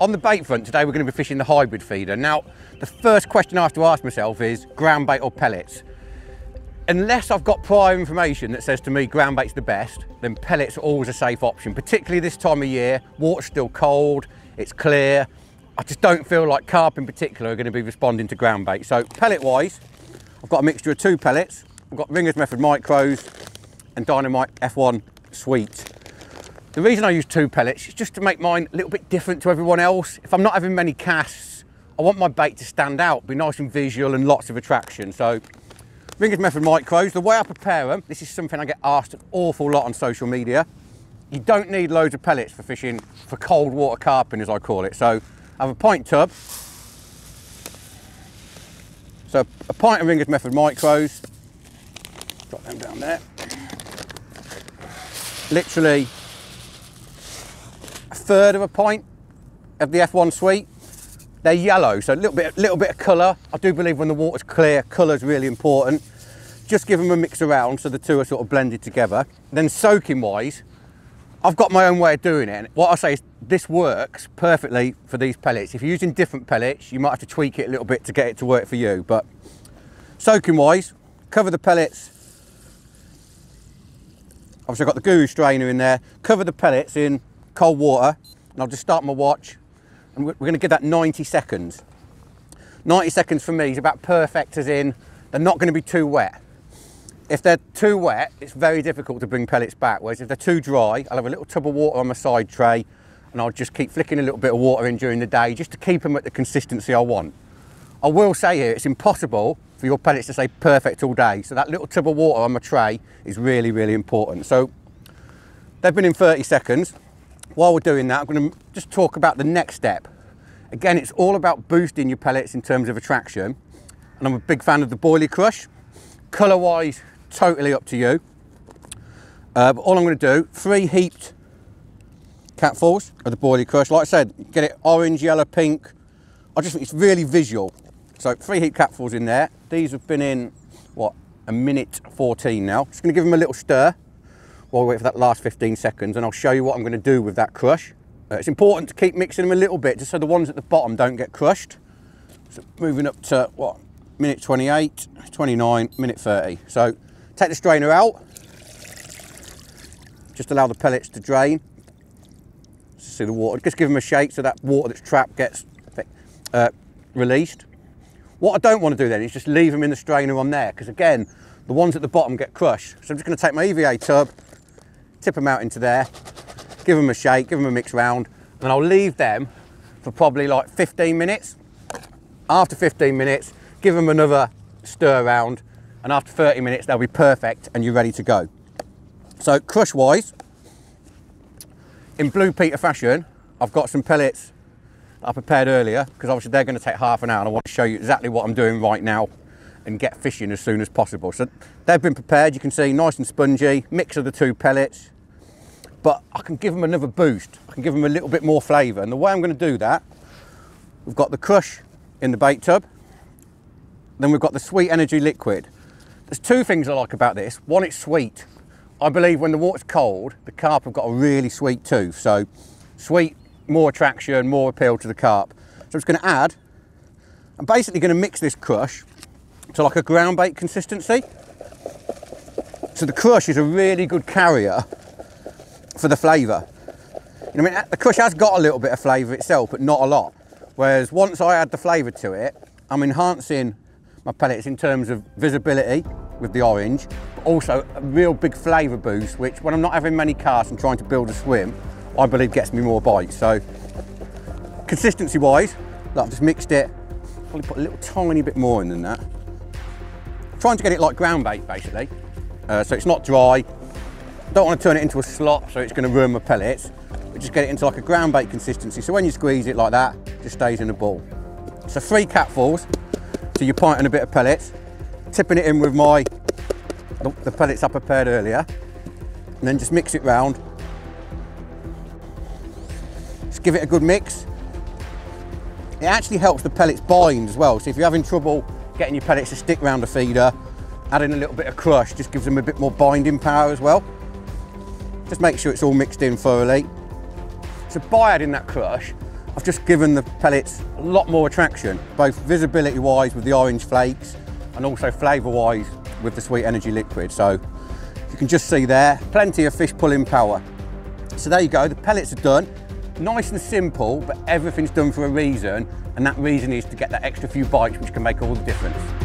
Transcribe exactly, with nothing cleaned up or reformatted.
On the bait front today, we're going to be fishing the hybrid feeder. Now, the first question I have to ask myself is ground bait or pellets. Unless I've got prior information that says to me ground bait's the best, then pellets are always a safe option, particularly this time of year. Water's still cold, it's clear. I just don't feel like carp in particular are going to be responding to ground bait. So pellet wise, I've got a mixture of two pellets. I've got Ringer's Method Micros and Dynamite F one Sweet. The reason I use two pellets is just to make mine a little bit different to everyone else. If I'm not having many casts, I want my bait to stand out, be nice and visual and lots of attraction. So Ringer's Method Micros, the way I prepare them, this is something I get asked an awful lot on social media. You don't need loads of pellets for fishing for cold water carping, as I call it. So I have a pint tub. So a pint of Ringer's Method Micros. Drop them down there. Literally third of a pint of the F one Sweet. They're yellow, so a little bit, little bit of colour. I do believe when the water's clear, colour's really important. Just give them a mix around so the two are sort of blended together. And then soaking wise, I've got my own way of doing it. And what I say is this works perfectly for these pellets. If you're using different pellets, you might have to tweak it a little bit to get it to work for you. But soaking wise, cover the pellets. Obviously I've got the Guru strainer in there. Cover the pellets in cold water, and I'll just start my watch, and we're going to give that ninety seconds. ninety seconds for me is about perfect, as in they're not going to be too wet. If they're too wet, it's very difficult to bring pellets back, whereas if they're too dry, I'll have a little tub of water on my side tray, and I'll just keep flicking a little bit of water in during the day just to keep them at the consistency I want. I will say here, it's impossible for your pellets to stay perfect all day, so that little tub of water on my tray is really, really important. So they've been in thirty seconds. While we're doing that, I'm going to just talk about the next step. Again, it's all about boosting your pellets in terms of attraction. And I'm a big fan of the Boilie Crush. Colour-wise, totally up to you. Uh, but all I'm going to do, three heaped catfalls of the Boilie Crush. Like I said, get it orange, yellow, pink. I just think it's really visual. So three heaped catfalls in there. These have been in, what, a minute fourteen now. Just going to give them a little stir while we wait for that last fifteen seconds, and I'll show you what I'm going to do with that crush. Uh, it's important to keep mixing them a little bit just so the ones at the bottom don't get crushed. So moving up to what, minute twenty-eight, twenty-nine, minute thirty. So take the strainer out, just allow the pellets to drain. Just see the water, just give them a shake so that water that's trapped gets uh, released. What I don't want to do then is just leave them in the strainer on there, because again, the ones at the bottom get crushed. So I'm just going to take my E V A tub, tip them out into there, give them a shake, give them a mix round, and I'll leave them for probably like fifteen minutes. After fifteen minutes, give them another stir round, and after thirty minutes, they'll be perfect and you're ready to go. So crush wise, in Blue Peter fashion, I've got some pellets that I prepared earlier, because obviously they're going to take half an hour and I want to show you exactly what I'm doing right now and get fishing as soon as possible. So they've been prepared, you can see, nice and spongy, mix of the two pellets, but I can give them another boost. I can give them a little bit more flavour, and the way I'm going to do that, we've got the crush in the bait tub, then we've got the sweet energy liquid. There's two things I like about this. One, it's sweet. I believe when the water's cold, the carp have got a really sweet tooth, so sweet, more attraction, more appeal to the carp. So I'm just going to add, I'm basically going to mix this crush to like a ground bait consistency. So the crush is a really good carrier for the flavour. You know, I mean, the crush has got a little bit of flavour itself, but not a lot. Whereas once I add the flavour to it, I'm enhancing my pellets in terms of visibility with the orange, but also a real big flavour boost, which when I'm not having many casts and trying to build a swim, I believe gets me more bites. So consistency wise, look, I've just mixed it, probably put a little tiny bit more in than that. Trying to get it like ground bait basically, uh, so it's not dry. Don't want to turn it into a slop so it's going to ruin my pellets, but just get it into like a ground bait consistency, so when you squeeze it like that, it just stays in the ball. So three catfalls to your pint and a bit of pellets, tipping it in with my the, the pellets I prepared earlier, and then just mix it round. Just give it a good mix. It actually helps the pellets bind as well, so if you're having trouble getting your pellets to stick round the feeder, adding a little bit of crush just gives them a bit more binding power as well. Just make sure it's all mixed in thoroughly. So by adding that crush, I've just given the pellets a lot more attraction, both visibility wise with the orange flakes and also flavour wise with the sweet energy liquid. So you can just see there, plenty of fish pulling power. So there you go, the pellets are done. Nice and simple, but everything's done for a reason, and that reason is to get that extra few bites, which can make all the difference.